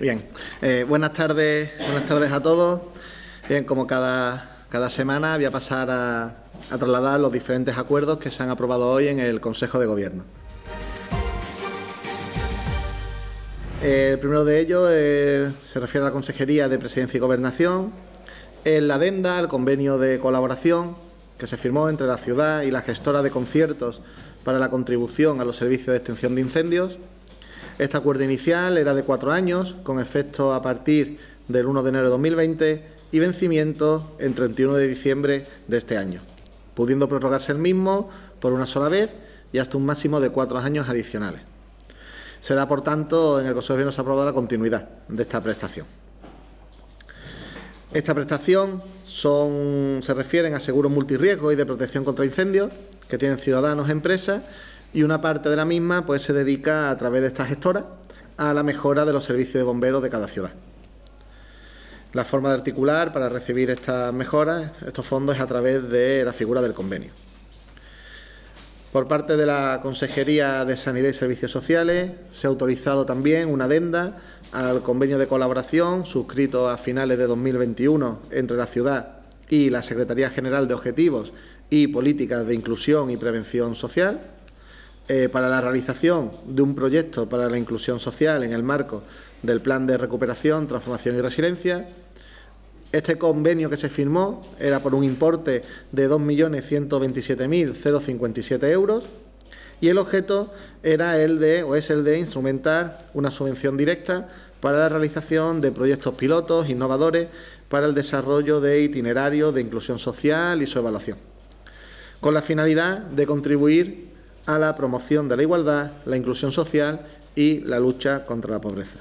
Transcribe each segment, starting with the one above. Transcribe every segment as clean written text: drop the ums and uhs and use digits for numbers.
Bien, buenas tardes a todos. Bien, como cada semana voy a pasar a trasladar los diferentes acuerdos que se han aprobado hoy en el Consejo de Gobierno. El primero de ellos se refiere a la Consejería de Presidencia y Gobernación. En la adenda, el convenio de colaboración que se firmó entre la ciudad y la gestora de conciertos para la contribución a los servicios de extinción de incendios. Este acuerdo inicial era de 4 años, con efecto a partir del 1 de enero de 2020 y vencimiento en 31 de diciembre de este año, pudiendo prorrogarse el mismo por una sola vez y hasta un máximo de 4 años adicionales. Se da, por tanto, en el Consejo de Gobierno se ha aprobado la continuidad de esta prestación. Esta prestación se refieren a seguros multirriesgo y de protección contra incendios que tienen ciudadanos, empresas, y una parte de la misma pues se dedica, a través de esta gestora, a la mejora de los servicios de bomberos de cada ciudad. La forma de articular para recibir estas mejoras, estos fondos, es a través de la figura del convenio. Por parte de la Consejería de Sanidad y Servicios Sociales se ha autorizado también una adenda al convenio de colaboración suscrito a finales de 2021 entre la ciudad y la Secretaría General de Objetivos y Políticas de Inclusión y Prevención Social para la realización de un proyecto para la inclusión social en el marco del Plan de Recuperación, Transformación y Resiliencia. Este convenio que se firmó era por un importe de 2.127.057 euros y el objeto era el de, o es el de, instrumentar una subvención directa para la realización de proyectos pilotos innovadores para el desarrollo de itinerarios de inclusión social y su evaluación, con la finalidad de contribuir a la promoción de la igualdad, la inclusión social y la lucha contra la pobreza.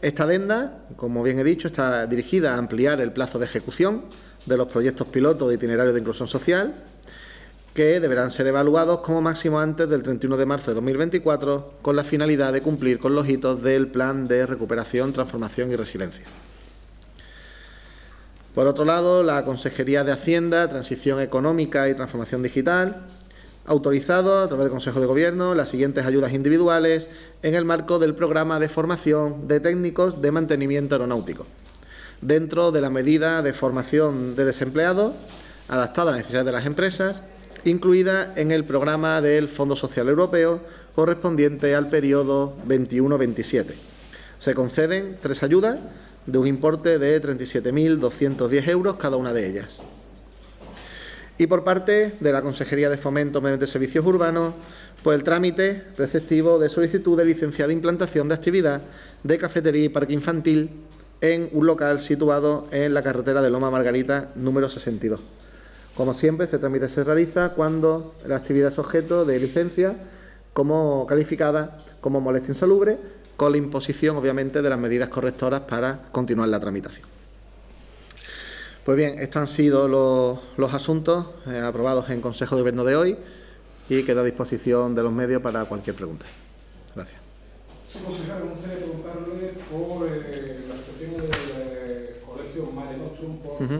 Esta adenda, como bien he dicho, está dirigida a ampliar el plazo de ejecución de los proyectos pilotos de itinerarios de inclusión social, que deberán ser evaluados como máximo antes del 31 de marzo de 2024, con la finalidad de cumplir con los hitos del Plan de Recuperación, Transformación y Resiliencia. Por otro lado, la Consejería de Hacienda, Transición Económica y Transformación Digital ha autorizado, a través del Consejo de Gobierno, las siguientes ayudas individuales en el marco del programa de formación de técnicos de mantenimiento aeronáutico, dentro de la medida de formación de desempleados adaptada a las necesidades de las empresas, incluida en el programa del Fondo Social Europeo correspondiente al periodo 21-27. Se conceden 3 ayudas de un importe de 37.210 euros cada una de ellas. Y por parte de la Consejería de Fomento, Medio Ambiente y Servicios Urbanos, pues el trámite preceptivo de solicitud de licencia de implantación de actividad de cafetería y parque infantil en un local situado en la carretera de Loma Margarita número 62. Como siempre, este trámite se realiza cuando la actividad es objeto de licencia como calificada como molestia insalubre, con la imposición, obviamente, de las medidas correctoras para continuar la tramitación. Pues bien, estos han sido los asuntos aprobados en Consejo de Gobierno de hoy y queda a disposición de los medios para cualquier pregunta. Gracias. Sí, consejero, me gustaría preguntarle por la situación del colegio Mare Nostrum, porque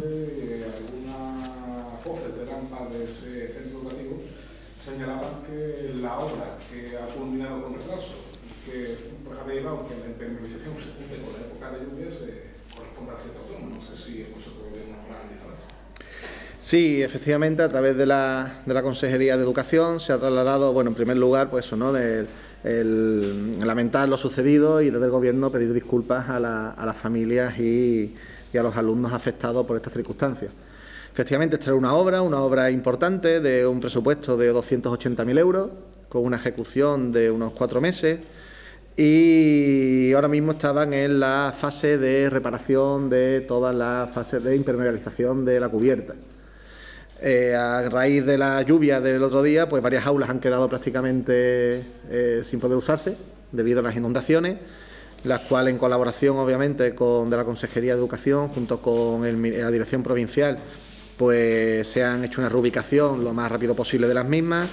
algunas voces de AMPA de ese centro educativo señalaban que la obra que ha culminado con retraso y que, por ejemplo, lleva, aunque la impermeabilización se cumple con la época de lluvias, corresponde a cierto autónomo. No sé si vosotros podéis analizar eso. Sí, efectivamente, a través de la Consejería de Educación se ha trasladado, bueno, en primer lugar, pues eso, ¿no?, el lamentar lo sucedido y desde el Gobierno pedir disculpas a las familias y a los alumnos afectados por estas circunstancias. Efectivamente, esta era una obra importante de un presupuesto de 280.000 euros, con una ejecución de unos 4 meses, y ahora mismo estaban en la fase de reparación de todas las fases de impermeabilización de la cubierta. A raíz de la lluvia del otro día, pues varias aulas han quedado prácticamente sin poder usarse debido a las inundaciones, las cuales, en colaboración, obviamente, de la Consejería de Educación, junto con la Dirección Provincial, pues se han hecho una reubicación lo más rápido posible de las mismas,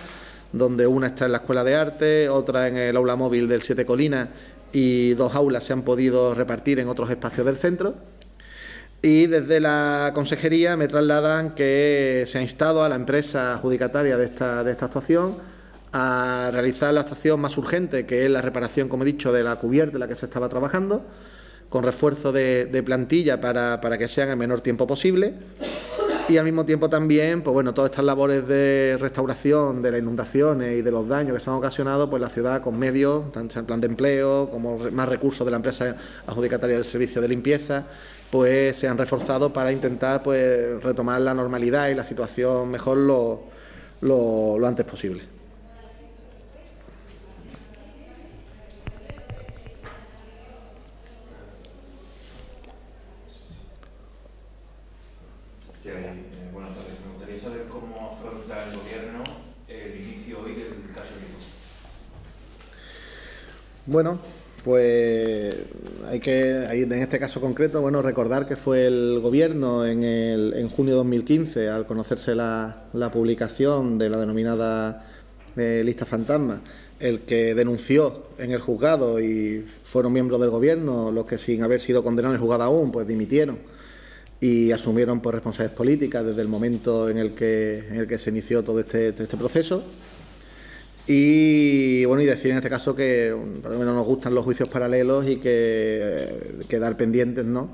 donde una está en la Escuela de Arte, otra en el aula móvil del Siete Colinas y 2 aulas se han podido repartir en otros espacios del centro. Y desde la Consejería me trasladan que se ha instado a la empresa adjudicataria de esta actuación a realizar la actuación más urgente, que es la reparación, como he dicho, de la cubierta en la que se estaba trabajando, con refuerzo de plantilla para que sea en el menor tiempo posible. Y al mismo tiempo también, pues bueno, todas estas labores de restauración de las inundaciones y de los daños que se han ocasionado, pues la ciudad con medios, tanto en plan de empleo como más recursos de la empresa adjudicataria del servicio de limpieza, pues se han reforzado para intentar pues retomar la normalidad y la situación mejor lo antes posible. Buenas tardes. Me gustaría saber cómo afronta el Gobierno el inicio hoy del caso mismo. Bueno, pues en este caso concreto, bueno, recordar que fue el Gobierno en junio de 2015, al conocerse la publicación de la denominada lista fantasma, el que denunció en el juzgado, y fueron miembros del Gobierno los que, sin haber sido condenados en el juzgado aún, pues dimitieron y asumieron pues responsabilidades políticas desde el momento en el que se inició todo este proceso. Y bueno, y decir en este caso que por lo menos nos gustan los juicios paralelos y que quedar pendientes, ¿no?,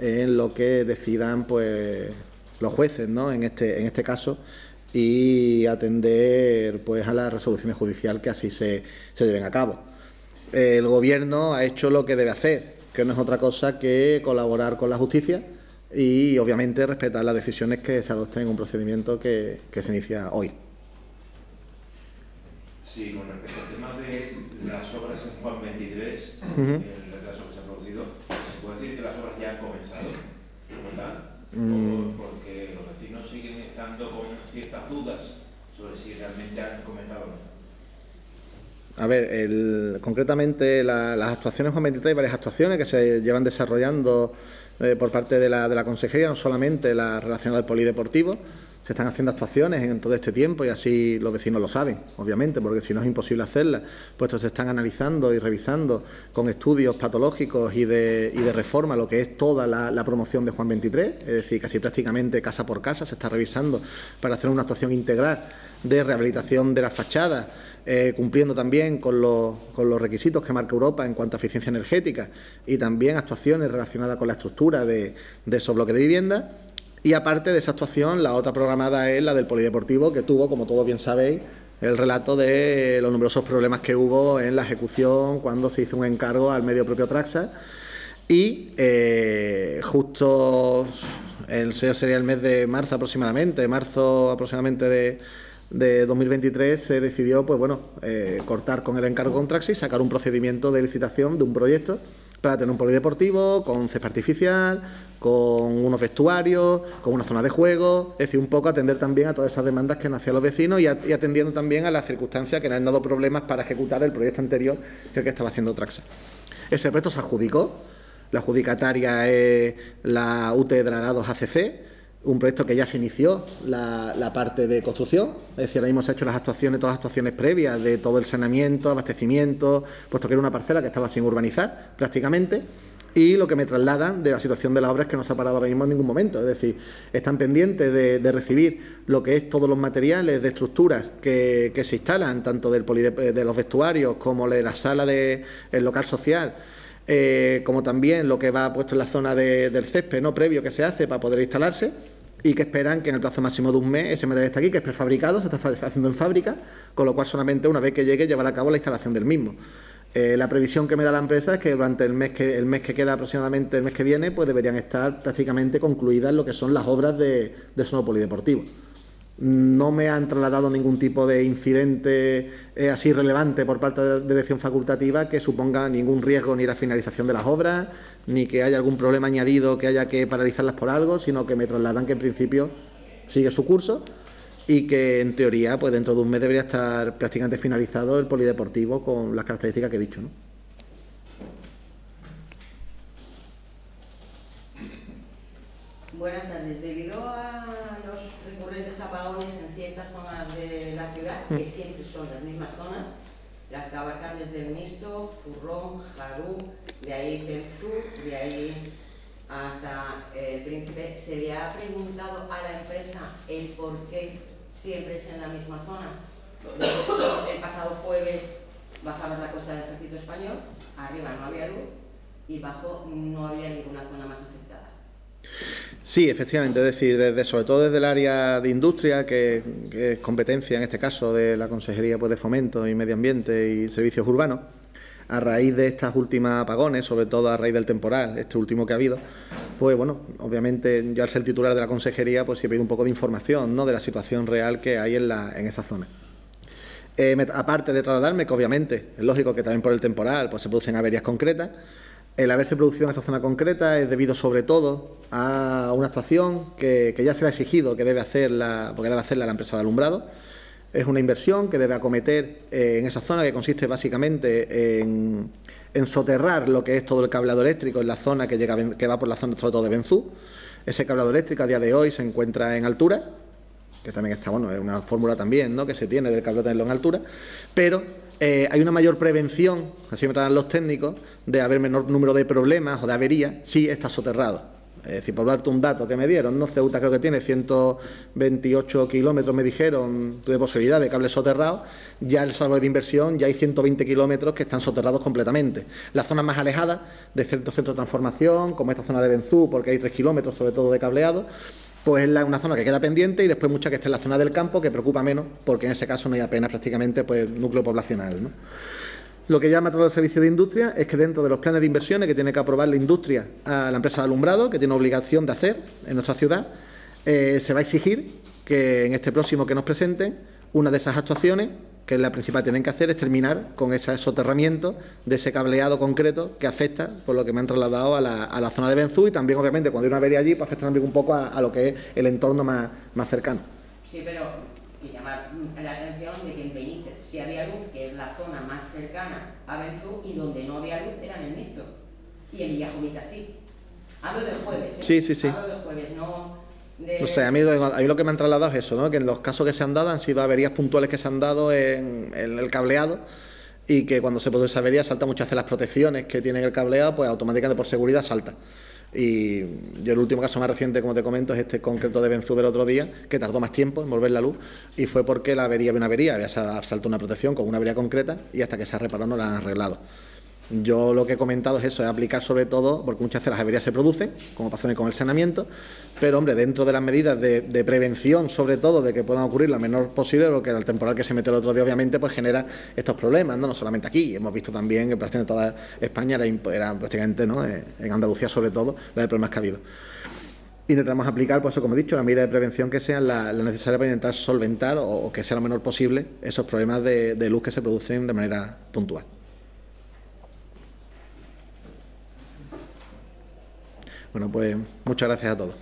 en lo que decidan pues los jueces, ¿no?, en este caso, y atender pues a las resoluciones judiciales que así se lleven a cabo. El Gobierno ha hecho lo que debe hacer, que no es otra cosa que colaborar con la justicia y, obviamente, respetar las decisiones que se adopten en un procedimiento que se inicia hoy. Sí, con respecto al tema de las obras en Juan 23, el retraso que se ha producido, ¿se puede decir que las obras ya han comenzado como tal? Porque los vecinos siguen estando con ciertas dudas sobre si realmente han comenzado o no. A ver, concretamente las actuaciones Juan 23, hay varias actuaciones que se llevan desarrollando por parte de la Consejería, no solamente las relacionadas al polideportivo. Se están haciendo actuaciones en todo este tiempo, y así los vecinos lo saben, obviamente, porque si no es imposible hacerlas, puesto que se están analizando y revisando con estudios patológicos y de reforma lo que es toda la promoción de Juan 23, es decir, casi prácticamente casa por casa se está revisando para hacer una actuación integral de rehabilitación de las fachadas, cumpliendo también con los requisitos que marca Europa en cuanto a eficiencia energética, y también actuaciones relacionadas con la estructura de esos bloques de vivienda. Y aparte de esa actuación, la otra programada es la del polideportivo, que tuvo, como todos bien sabéis, el relato de los numerosos problemas que hubo en la ejecución cuando se hizo un encargo al medio propio Tragsa. Y justo sería el mes de marzo aproximadamente, de 2023, se decidió pues bueno, cortar con el encargo con Tragsa y sacar un procedimiento de licitación de un proyecto para tener un polideportivo con césped artificial, con unos vestuarios, con una zona de juego. Es decir, un poco atender también a todas esas demandas que nacían los vecinos, y atendiendo también a las circunstancias que nos han dado problemas para ejecutar el proyecto anterior que estaba haciendo Tragsa. Ese proyecto se adjudicó. La adjudicataria es la UT Dragados ACC, un proyecto que ya se inició la parte de construcción. Es decir, ahora mismo se han hecho todas las actuaciones previas de todo el saneamiento, abastecimiento, puesto que era una parcela que estaba sin urbanizar prácticamente. Y lo que me trasladan de la situación de las obras es que no se ha parado ahora mismo en ningún momento. Es decir, están pendientes de recibir lo que es todos los materiales de estructuras que se instalan, tanto de los vestuarios como de la sala del local social, como también lo que va puesto en la zona del césped, ¿no?, previo que se hace para poder instalarse, y que esperan que en el plazo máximo de un mes ese material está aquí, que es prefabricado, se está haciendo en fábrica, con lo cual solamente una vez que llegue llevar a cabo la instalación del mismo. La previsión que me da la empresa es que durante el mes que queda, aproximadamente el mes que viene, pues deberían estar prácticamente concluidas lo que son las obras de ese nuevo polideportivo. No me han trasladado ningún tipo de incidente así relevante por parte de la dirección facultativa que suponga ningún riesgo ni la finalización de las obras, ni que haya algún problema añadido que haya que paralizarlas por algo, sino que me trasladan que en principio sigue su curso y que en teoría pues dentro de un mes debería estar prácticamente finalizado el polideportivo con las características que he dicho, ¿no? Buenas tardes. Debido a los recurrentes apagones en ciertas zonas de la ciudad, que siempre son las mismas zonas, las que abarcan desde Mixto, Furrón, Jarú, de ahí Penzú, de ahí hasta Príncipe, se le ha preguntado a la empresa el por qué siempre es en la misma zona. El pasado jueves bajamos la costa del ejército español, arriba no había luz y bajo no había ninguna zona más afectada. Sí, efectivamente, es decir, sobre todo desde el área de industria, que es competencia en este caso de la Consejería de Fomento y Medio Ambiente y Servicios Urbanos, a raíz de estas últimas apagones, sobre todo a raíz del temporal, este último que ha habido, pues bueno, obviamente yo al ser titular de la consejería, pues sí he pedido un poco de información, ¿no?, de la situación real que hay en esa zona. Aparte de trasladarme, que obviamente es lógico que también por el temporal pues se producen averías concretas, el haberse producido en esa zona concreta es debido sobre todo a una actuación que ya se le ha exigido que debe hacer la empresa de alumbrado. Es una inversión que debe acometer en esa zona, que consiste básicamente en soterrar lo que es todo el cableado eléctrico en la zona que va por la zona sobre todo de Benzú. Ese cableado eléctrico a día de hoy se encuentra en altura, que también está, bueno, es una fórmula también, ¿no?, que se tiene del cableado tenerlo en altura, pero hay una mayor prevención, así me tratan los técnicos, de haber menor número de problemas o de averías si está soterrado. Es decir, por darte un dato que me dieron, ¿no?, Ceuta creo que tiene 128 kilómetros, me dijeron, de posibilidad de cables soterrados. Ya el saldo de inversión, ya hay 120 kilómetros que están soterrados completamente. Las zonas más alejadas de ciertos centros de transformación, como esta zona de Benzú, porque hay 3 kilómetros sobre todo de cableado, pues es una zona que queda pendiente, y después mucha que está en la zona del campo, que preocupa menos, porque en ese caso no hay apenas prácticamente pues núcleo poblacional, ¿no? Lo que llama todo el servicio de industria es que dentro de los planes de inversiones que tiene que aprobar la industria a la empresa de alumbrado, que tiene obligación de hacer en nuestra ciudad, se va a exigir que en este próximo que nos presenten, una de esas actuaciones, que es la principal que tienen que hacer, es terminar con ese soterramiento de ese cableado concreto que afecta, por lo que me han trasladado, a la zona de Benzú, y también, obviamente, cuando hay una avería allí, pues afecta también un poco a lo que es el entorno más cercano. Sí, pero que llamar la atención de que en Benítez, si había luz, que es la zona más cercana a Benzú, y donde no había luz era en el Mixto, y en Villajovita sí. Hablo del jueves, ¿eh? Sí, sí, sí. Hablo del jueves, no de... No sé, a mí lo que me han trasladado es eso, ¿no?, que en los casos que se han dado han sido averías puntuales que se han dado en el cableado, y que cuando se produce esa avería salta muchas veces las protecciones que tienen el cableado, pues automáticamente por seguridad salta. Y yo el último caso más reciente, como te comento, es este concreto de Benzú del otro día, que tardó más tiempo en volver la luz, y fue porque la avería había una avería, había saltado una protección con una avería concreta, y hasta que se ha reparado no la han arreglado. Yo lo que he comentado es eso, es aplicar sobre todo, porque muchas veces las averías se producen, como pasó con el saneamiento, pero hombre, dentro de las medidas de prevención, sobre todo, de que puedan ocurrir lo menor posible, porque el temporal que se metió el otro día, obviamente, pues genera estos problemas, no solamente aquí, hemos visto también que prácticamente toda España era prácticamente, ¿no?, en Andalucía sobre todo, la de problemas que ha habido. Intentamos aplicar, pues eso, como he dicho, la medida de prevención que sea la necesaria para intentar solventar o que sea lo menor posible esos problemas de luz que se producen de manera puntual. Bueno, pues muchas gracias a todos.